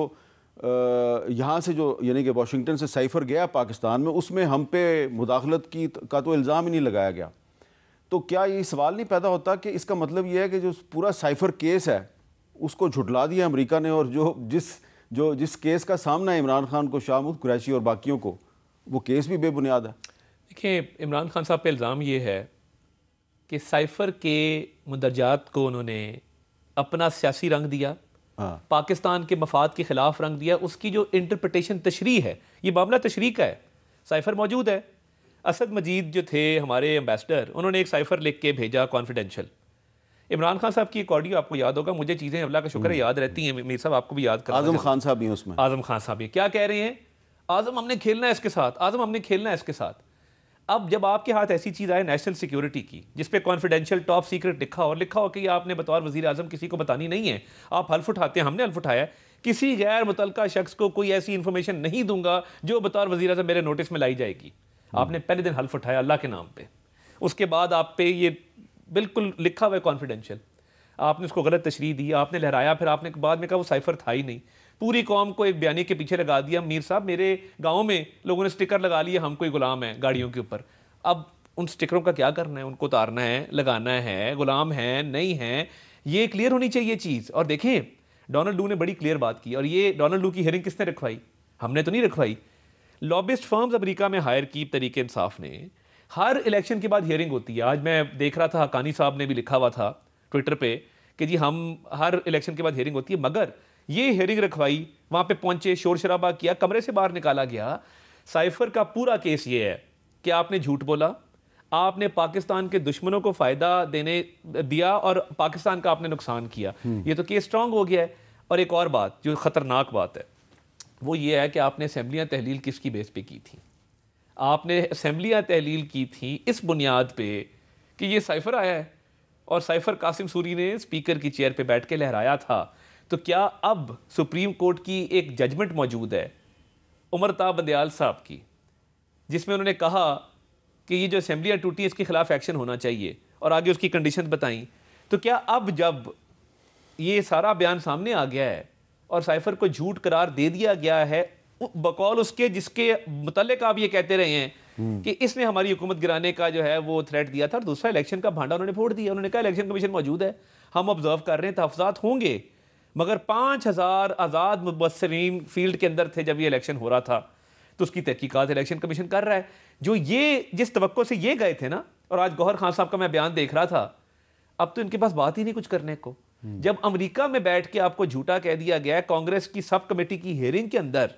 यहाँ से जो यानी कि वाशिंगटन से साइफर गया पाकिस्तान में, उसमें हम पे मुदाखलत की का तो इल्ज़ाम ही नहीं लगाया गया। तो क्या ये सवाल नहीं पैदा होता कि इसका मतलब ये है कि जो पूरा साइफर केस है उसको झुटला दिया अमेरिका ने, और जिस केस का सामना इमरान खान को, शाहमुद कुरैशी और बाकियों को, वो केस भी बेबुनियाद है। देखिए, इमरान खान साहब पे इल्ज़ाम ये है कि साइफर के मंदरजात को उन्होंने अपना सियासी रंग दिया, पाकिस्तान के मफाद के ख़िलाफ़ रंग दिया। उसकी जो इंटरप्रटेशन तशरीह है, ये मामला तशरीह का है। साइफ़र मौजूद है, असद मजीद जो थे हमारे एम्बेसडर, उन्होंने एक साइफ़र लिख के भेजा कॉन्फिडेंशियल। इमरान खान साहब की एक ऑडियो आपको याद होगा, मुझे चीज़ें अल्लाह का शुक्र है याद रहती हैं, मेरे साहब आपको भी याद कर। आज़म खान साहब हैं उसमें, आज़म खान साहब ये क्या कह रहे हैं, आज़म हमने खेलना है इसके साथ, आज़म हमने खेलना है इसके साथ। अब जब आपके हाथ ऐसी चीज़ आए नेशनल सिक्योरिटी की, जिस पे कॉन्फिडेंशियल टॉप सीक्रेट लिखा हो कि आपने बतौर वज़ीर आज़म किसी को बतानी नहीं है, आप हल्फ उठाते हैं, हमने हल्फ उठाया किसी गैर मुतलका शख्स को कोई ऐसी इन्फॉर्मेशन नहीं दूंगा जो बतौर वज़ीर आज़म मेरे नोटिस में लाई जाएगी। आपने पहले दिन हल्फ उठाया अल्लाह के नाम पर, उसके बाद आप पे ये बिल्कुल लिखा हुआ है कॉन्फिडेंशियल, आपने उसको गलत तशरीह दी, आपने लहराया, फिर आपने बाद में कहा वो साइफर था ही नहीं। पूरी कौम को एक बयानी के पीछे लगा दिया, मीर साहब मेरे गांव में लोगों ने स्टिकर लगा लिए हम कोई गुलाम है गाड़ियों के ऊपर। अब उन स्टिकरों का क्या करना है, उनको उतारना है, लगाना है, गुलाम है नहीं है, ये क्लियर होनी चाहिए चीज़। और देखें, डोनाल्ड लू ने बड़ी क्लियर बात की, और ये डोनाल्ड लू की हेयरिंग किसने रखवाई, हमने तो नहीं रखवाई, लॉबिस्ट फर्म्स अमेरिका में हायर की तरीके इंसाफ ने। हर इलेक्शन के बाद हेयरिंग होती है। आज मैं देख रहा था हकानी साहब ने भी लिखा हुआ था ट्विटर पर कि जी हम हर इलेक्शन के बाद हेयरिंग होती है, मगर ये हेयरिंग रखवाई, वहाँ पे पहुँचे, शोर शराबा किया, कमरे से बाहर निकाला गया। साइफर का पूरा केस ये है कि आपने झूठ बोला, आपने पाकिस्तान के दुश्मनों को फ़ायदा देने दिया और पाकिस्तान का आपने नुकसान किया। ये तो केस स्ट्रांग हो गया है। और एक और बात जो ख़तरनाक बात है, वो ये है कि आपने असम्बलियाँ तहलील किसकी बेस पे की थी। आपने असम्बलियाँ तहलील की थी इस बुनियाद पे कि ये साइफ़र आया है और साइफ़र कासिम सूरी ने स्पीकर की चेयर पे बैठ के लहराया था। तो क्या अब सुप्रीम कोर्ट की एक जजमेंट मौजूद है उमर ताबंदियाल साहब की, जिसमें उन्होंने कहा कि ये जो असम्बलियाँ टूटी इसके ख़िलाफ़ एक्शन होना चाहिए और आगे उसकी कंडीशन बताई। तो क्या अब जब ये सारा बयान सामने आ गया है और साइफ़र को झूठ करार दे दिया गया है बकौल उसके जिसके मुतल्लिक आप ये कहते रहे हैं कि इसने हमारी हुकूमत गिराने का जो है वो थ्रेट दिया था और दूसरा इलेक्शन का भांडा उन्होंने फोड़ दिया। उन्होंने कहा इलेक्शन कमीशन मौजूद है, हम ऑब्जर्व कर रहे हैं, तहफ्फुज़ात होंगे, मगर 5000 आज़ाद मुबस्सिरीन फील्ड के अंदर थे जब ये इलेक्शन हो रहा था, तो उसकी तहकीकात इलेक्शन कमीशन कर रहा है। जो ये जिस तवक्को से ये गए थे ना, और आज गौहर खान साहब का मैं बयान देख रहा था, अब तो इनके पास बात ही नहीं कुछ करने को। जब अमेरिका में बैठ के आपको झूठा कह दिया गया कांग्रेस की सब कमेटी की हेयरिंग के अंदर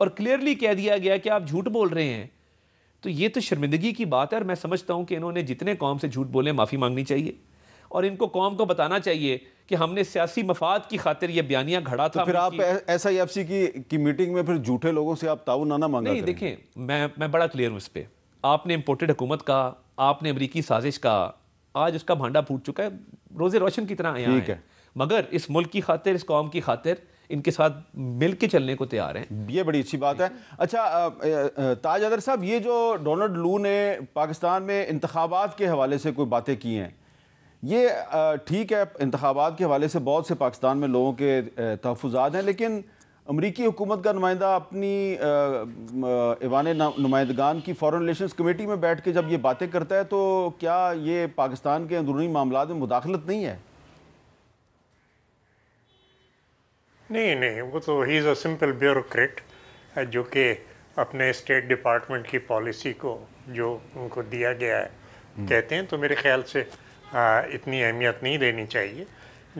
और क्लियरली कह दिया गया कि आप झूठ बोल रहे हैं, तो ये तो शर्मिंदगी की बात है। और मैं समझता हूँ कि इन्होंने जितने कौम से झूठ बोले माफ़ी मांगनी चाहिए और इनको कौम को बताना चाहिए कि हमने सियासी मफाद की खातिर ये बयानियाँ घड़ा था। तो फिर आप SIFC की मीटिंग में फिर झूठे लोगों से आप ताउन ना मांगे। नहीं देखें, मैं बड़ा क्लियर हूँ इस पर। आपने इंपोर्टेड हुकूमत का, आपने अमरीकी साजिश का, आज उसका भांडा फूट चुका है, रोज़े रोशन की तरह आया है, मगर इस मुल्क की खातिर, इस कौम की खातिर इनके साथ मिल के चलने को तैयार हैं। ये बड़ी अच्छी बात है। अच्छा ताज हैदर साहब, ये जो डोनल्ड लू ने पाकिस्तान में इंतखाबात के हवाले से कोई बातें की हैं, ये ठीक है, इंतखाबात के हवाले से बहुत से पाकिस्तान में लोगों के तहफ़ुज़ात हैं, लेकिन अमरीकी हुकूमत का नुमाइंदा अपनी ईवान नुमाइंदगान की फ़ॉरेन रिलेशंस कमेटी में बैठ के जब ये बातें करता है, तो क्या ये पाकिस्तान के अंदरूनी मामलों में मुदाखलत नहीं है? नहीं नहीं, वो तो he is a simple bureaucrat जो कि अपने स्टेट डिपार्टमेंट की पॉलिसी को जो उनको दिया गया है कहते हैं, तो मेरे ख्याल से इतनी अहमियत नहीं देनी चाहिए।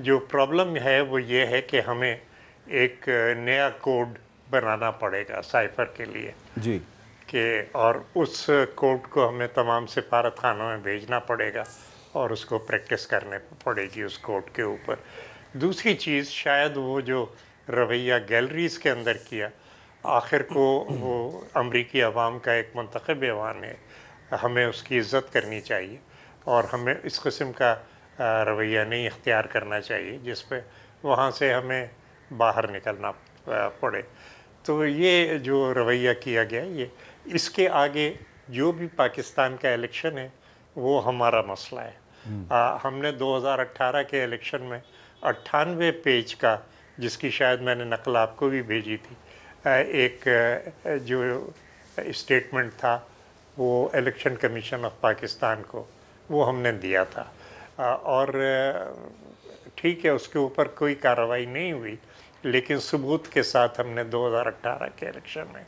जो प्रॉब्लम है वो ये है कि हमें एक नया कोड बनाना पड़ेगा साइफर के लिए जी के, और उस कोड को हमें तमाम सिफारत खानों में भेजना पड़ेगा और उसको प्रैक्टिस करने पड़ेगी उस कोड के ऊपर। दूसरी चीज़, शायद वो जो रवैया गैलरीज़ के अंदर किया, आखिर को वो अमरीकी अवाम का एक मंतखब ऐवान है, हमें उसकी इज़्ज़त करनी चाहिए और हमें इस किस्म का रवैया नहीं इख्तियार करना चाहिए जिस पर वहाँ से हमें बाहर निकलना पड़े। तो ये जो रवैया किया गया, ये इसके आगे जो भी पाकिस्तान का इलेक्शन है वो हमारा मसला है। हमने 2018 के इलेक्शन में 98 पेज का, जिसकी शायद मैंने नकल आपको भी भेजी थी, एक जो स्टेटमेंट था वो इलेक्शन कमीशन ऑफ पाकिस्तान को, वो हमने दिया था और ठीक है उसके ऊपर कोई कार्रवाई नहीं हुई, लेकिन सबूत के साथ हमने 2018 के इलेक्शन में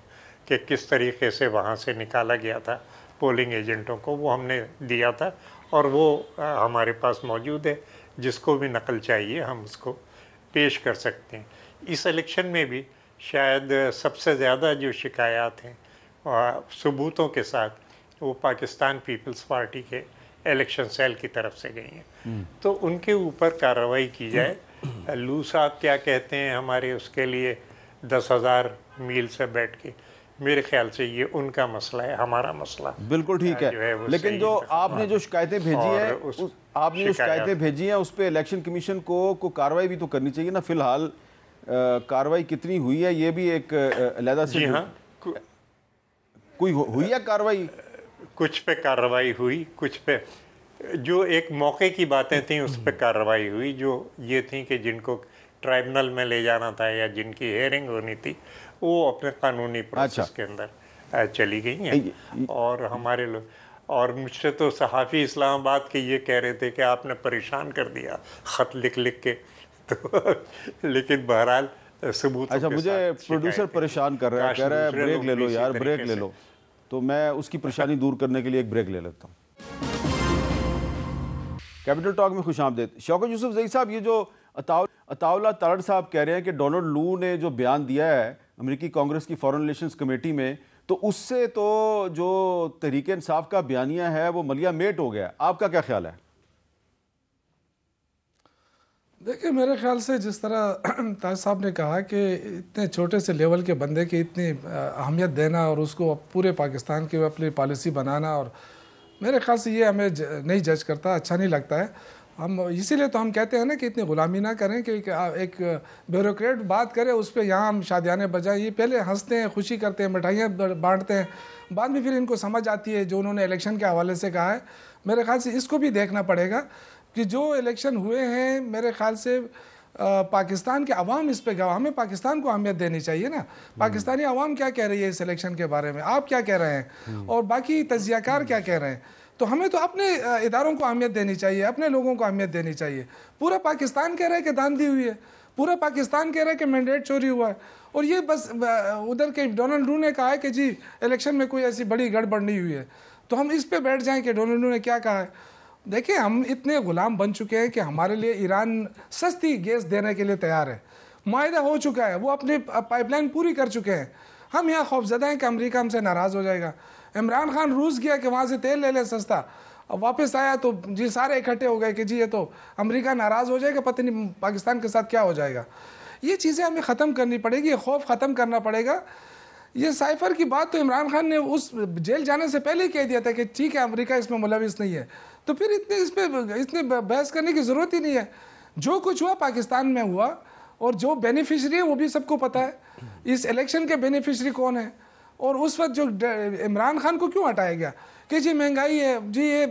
कि किस तरीके से वहाँ से निकाला गया था पोलिंग एजेंटों को, वो हमने दिया था और वो हमारे पास मौजूद है। जिसको भी नकल चाहिए हम उसको पेश कर सकते हैं। इस इलेक्शन में भी शायद सबसे ज़्यादा जो शिकायत हैं सबूतों के साथ, वो पाकिस्तान पीपल्स पार्टी के इलेक्शन सेल की तरफ से गई हैं, तो उनके ऊपर कार्रवाई की जाए। लू साहब क्या कहते हैं हमारे उसके लिए 10,000 मील से बैठ के, मेरे ख्याल से ये उनका मसला है, हमारा मसला बिल्कुल ठीक है, लेकिन जो आपने जो शिकायतें भेजी हैं आपने जो शिकायतें भेजी हैं उस पर इलेक्शन कमीशन को कार्रवाई भी तो करनी चाहिए ना। फिलहाल कार्रवाई कितनी हुई है ये भी एक अलहदा से, हाँ कोई हुई है कार्रवाई, कुछ पे कार्रवाई हुई, कुछ पे जो एक मौके की बातें थीं उस पे कार्रवाई हुई, जो ये थी कि जिनको ट्राइब्यूनल में ले जाना था या जिनकी हेयरिंग होनी थी वो अपने कानूनी प्रोसेस के अंदर चली गई हैं। और हमारे लोग, और मुझसे तो सहाफ़ी इस्लामाबाद के ये कह रहे थे कि आपने परेशान कर दिया ख़त लिख लिख के, तो लेकिन बहरहाल सबूत। अच्छा मुझे प्रोड्यूसर परेशान कर रहा है, कह रहा है ब्रेक ले लो यार, ब्रेक ले लो, तो मैं उसकी परेशानी दूर करने के लिए एक ब्रेक ले लेता हूँ। कैपिटल टॉक में खुशामदीद। शौकत यूसुफ़ज़ई साहब, ये जो अताउल्लाह तरड़ साहब कह रहे हैं कि डोनल्ड लू ने जो बयान दिया है अमेरिकी कांग्रेस की फॉरेन रिलेशंस कमेटी में, तो उससे तो जो तहरीक इंसाफ का बयानिया है वो मलिया मेट हो गया, आपका क्या ख्याल है? देखिए मेरे ख्याल से जिस तरह ताज साहब ने कहा कि इतने छोटे से लेवल के बंदे की इतनी अहमियत देना और उसको पूरे पाकिस्तान की अपनी पॉलिसी बनाना, और मेरे ख्याल से ये हमें नहीं जज करता, अच्छा नहीं लगता है। हम इसीलिए तो हम कहते हैं ना कि इतनी गुलामी ना करें कि एक ब्यूरोक्रेट बात करे उस पर यहाँ हम शादियाने बजाएं। ये पहले हंसते हैं, खुशी करते हैं, मिठाइयाँ बांटते हैं, बाद में फिर इनको समझ आती है जो उन्होंने इलेक्शन के हवाले से कहा है। मेरे ख्याल से इसको भी देखना पड़ेगा कि जो इलेक्शन हुए हैं मेरे ख्याल से पाकिस्तान के अवाम इस पर गवाह, हमें पाकिस्तान को अहमियत देनी चाहिए ना। पाकिस्तानी अवाम क्या कह रही है इस इलेक्शन के बारे में, आप क्या कह रहे हैं और बाकी तजियाकार क्या कह रहे हैं। तो हमें तो अपने इदारों को अहमियत देनी चाहिए, अपने लोगों को अहमियत देनी चाहिए। पूरा पाकिस्तान कह रहा है कि धांधली हुई है, पूरा पाकिस्तान कह रहा है कि मैंडेट चोरी हुआ है, और ये बस उधर के डोनल्ड लू ने कहा है कि जी इलेक्शन में कोई ऐसी बड़ी गड़बड़ नहीं हुई है। तो हम इस पर बैठ जाएँ कि डोनल्ड लू ने क्या कहा है। देखिए हम इतने गुलाम बन चुके हैं कि हमारे लिए ईरान सस्ती गैस देने के लिए तैयार है, मायदा हो चुका है, वो अपनी पाइपलाइन पूरी कर चुके हैं। हम यहाँ खौफजदा हैं कि अमरीका हमसे नाराज़ हो जाएगा। इमरान खान रूस गया कि वहाँ से तेल ले लें सस्ता, अब वापस आया तो जी सारे इकट्ठे हो गए कि जी ये तो अमरीका नाराज़ हो जाएगा, पता नहीं पाकिस्तान के साथ क्या हो जाएगा। ये चीज़ें हमें ख़त्म करनी पड़ेगी, ये खौफ ख़त्म करना पड़ेगा। ये साइफर की बात तो इमरान खान ने उस जेल जाने से पहले ही कह दिया था कि ठीक है अमरीका इसमें मुलविस नहीं है, तो फिर इस पर बहस करने की ज़रूरत ही नहीं है। जो कुछ हुआ पाकिस्तान में हुआ, और जो बेनिफिशरी है वो भी सबको पता है इस इलेक्शन के बेनिफिशरी कौन है। और उस वक्त जो इमरान खान को क्यों हटाया गया कि जी महंगाई है, जी ये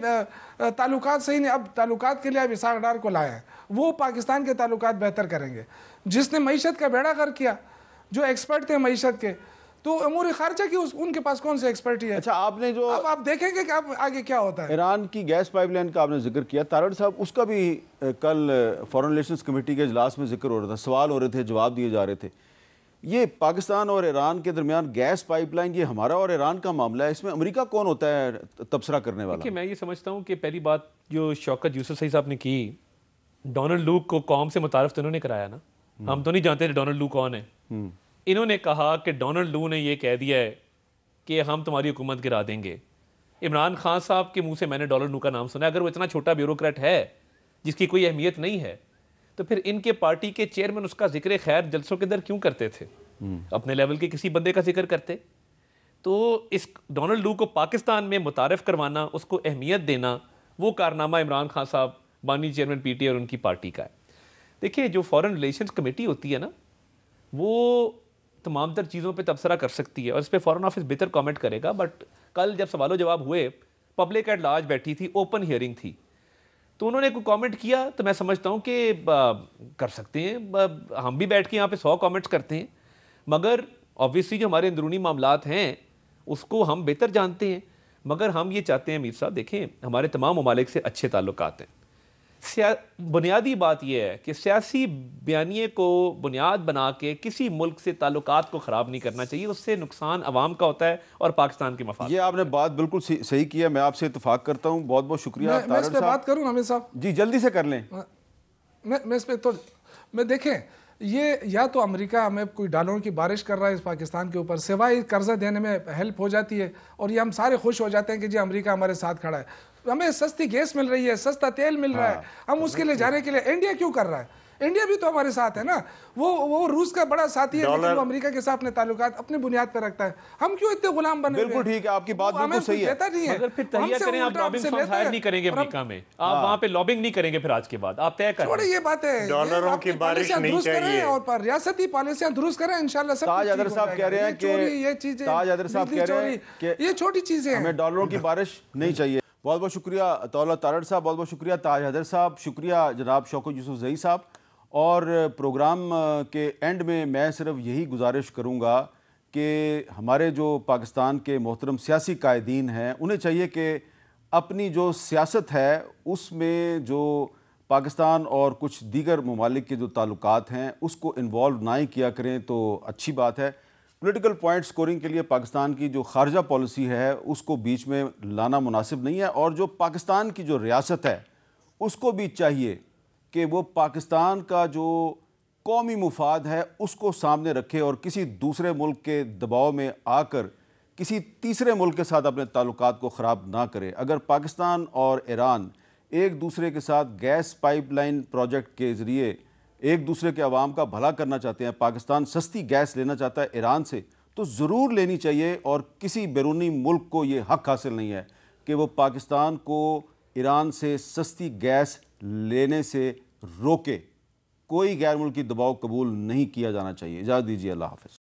ताल्लुकात सही नहीं, अब ताल्लुकात के लिए अब इसाक डार को लाया है, वो पाकिस्तान के ताल्लुकात बेहतर करेंगे, जिसने मईशत का बेड़ा गर्क किया, जो एक्सपर्ट थे मईशत के, तो अमूर खारजा की उनके पास कौन से एक्सपर्ट है। अच्छा आपने जो अब आप देखेंगे कि आप आगे क्या होता है। ईरान की गैस पाइपलाइन का आपने जिक्र किया तारड़ साहब, उसका भी कल फॉरेन रिलेशंस कमेटी के इजलास में जिक्र हो रहा था, सवाल हो रहे थे, जवाब दिए जा रहे थे। ये पाकिस्तान और ईरान के दरमियान गैस पाइपलाइन, ये हमारा और ईरान का मामला है, इसमें अमेरिका कौन होता है तबसरा करने वाला। देखिए मैं ये समझता हूँ कि पहली बात जो शौकत यूसुफज़ई साहब ने की, डोनल्ड लू को कौम से मुतारफ़ तो इन्होंने कराया ना, हम तो नहीं जानते डोनल्ड लू कौन है। इन्होंने कहा कि डोनल्ड लू ने ये कह दिया है कि हम तुम्हारी हुकूमत गिरा देंगे। इमरान खान साहब के मुँह से मैंने डोनल्ड लू का नाम सुना है। अगर वो इतना छोटा ब्यूरोक्रेट है जिसकी कोई अहमियत नहीं है, तो फिर इनके पार्टी के चेयरमैन उसका जिक्र खैर जलसों के अंदर क्यों करते थे, अपने लेवल के किसी बंदे का जिक्र करते। तो इस डोनल्ड लू को पाकिस्तान में मुतारफ़ करवाना, उसको अहमियत देना, वो कारनामा इमरान खान साहब बानी चेयरमैन पीटीआई और उनकी पार्टी का है। देखिए जो फॉरेन रिलेशंस कमेटी होती है ना, वो तमाम तर चीज़ों पर तबसरा कर सकती है और इस पर फॉरेन ऑफिस बेहतर कॉमेंट करेगा। बट कल जब सवालों जवाब हुए, पब्लिक एट लार्ज बैठी थी, ओपन हियरिंग थी, तो उन्होंने कोई कमेंट किया तो मैं समझता हूँ कि कर सकते हैं, हम भी बैठ के यहाँ पे 100 कमेंट्स करते हैं, मगर ऑब्वियसली जो हमारे अंदरूनी मामलात हैं उसको हम बेहतर जानते हैं। मगर हम ये चाहते हैं मीर साहब, देखें हमारे तमाम ममालिक से अच्छे ताल्लुकात हैं। बुनियादी बात यह है कि सियासी बयानिए को बुनियाद बना के किसी मुल्क से ताल्लुकात को ख़राब नहीं करना चाहिए, उससे नुकसान आवाम का होता है और पाकिस्तान के मफाद। ये आपने बात बिल्कुल सही की है, मैं आपसे इतफाक़ करता हूँ। बहुत बहुत शुक्रिया। मैं इस पे बात करूँ हमें साहब जी, जल्दी से कर लें। मैं इस पर तो मैं देखें, ये या तो अमेरिका हमें कोई डॉलरों की बारिश कर रहा है इस पाकिस्तान के ऊपर, सिवाय कर्जा देने में हेल्प हो जाती है, और ये हम सारे खुश हो जाते हैं कि जी अमेरिका हमारे साथ खड़ा है, हमें सस्ती गैस मिल रही है, सस्ता तेल मिल रहा है, हम उसके लिए जाने के लिए। इंडिया क्यों कर रहा है, इंडिया भी तो हमारे साथ है ना, वो रूस का बड़ा साथी है, लेकिन वो अमेरिका के साथ अपने ताल्लुकात अपने बुनियाद पर रखता है। हम क्यों इतने गुलाम बने? बिल्कुल ठीक है, आपकी बात बिल्कुल सही है, मगर फिर तय करें आप लॉबिंग फॉर्म हायर नहीं करेंगे अमेरिका में, आप वहाँ पे लॉबिंग नहीं करेंगे, फिर आज के बाद आप तय करें। ये बात है, डॉलरों की बारिश नहीं चाहिए और रियासती पॉलिसियां दुरुस्त करें इंशाल्लाह। ताज हैदर साहब कह रहे हैं कि ये चीजें, ताज हैदर साहब कह रहे हैं ये छोटी चीजें, हमें डॉलरों की बारिश नहीं चाहिए। बहुत बहुत शुक्रिया अतौल्लाह तारड़ साहब, बहुत बहुत शुक्रिया ताज हैदर साहब, शुक्रिया जनाब शौकत यूसुफज़ई साहब। और प्रोग्राम के एंड में मैं सिर्फ यही गुजारिश करूँगा कि हमारे जो पाकिस्तान के मोहतरम सियासी कायदीन हैं, उन्हें चाहिए कि अपनी जो सियासत है उसमें जो पाकिस्तान और कुछ दीगर ममालिक के जो ताल्लुकात हैं उसको इन्वॉल्व ना ही किया करें तो अच्छी बात है। पॉलिटिकल पॉइंट स्कोरिंग के लिए पाकिस्तान की जो खारजा पॉलिसी है उसको बीच में लाना मुनासिब नहीं है, और जो पाकिस्तान की जो रियासत है उसको भी चाहिए कि वो पाकिस्तान का जो कौमी मुफाद है उसको सामने रखे और किसी दूसरे मुल्क के दबाव में आकर किसी तीसरे मुल्क के साथ अपने ताल्लुकात को ख़राब ना करे। अगर पाकिस्तान और ईरान एक दूसरे के साथ गैस पाइपलाइन प्रोजेक्ट के ज़रिए एक दूसरे के अवाम का भला करना चाहते हैं। पाकिस्तान सस्ती गैस लेना चाहता है ईरान से, तो ज़रूर लेनी चाहिए और किसी बैरूनी मुल्क को ये हक हासिल नहीं है कि वो पाकिस्तान को ईरान से सस्ती गैस लेने से रोके। कोई गैर मुल्की दबाव कबूल नहीं किया जाना चाहिए। इजाज़त दीजिए, अल्लाह हाफ़िज़।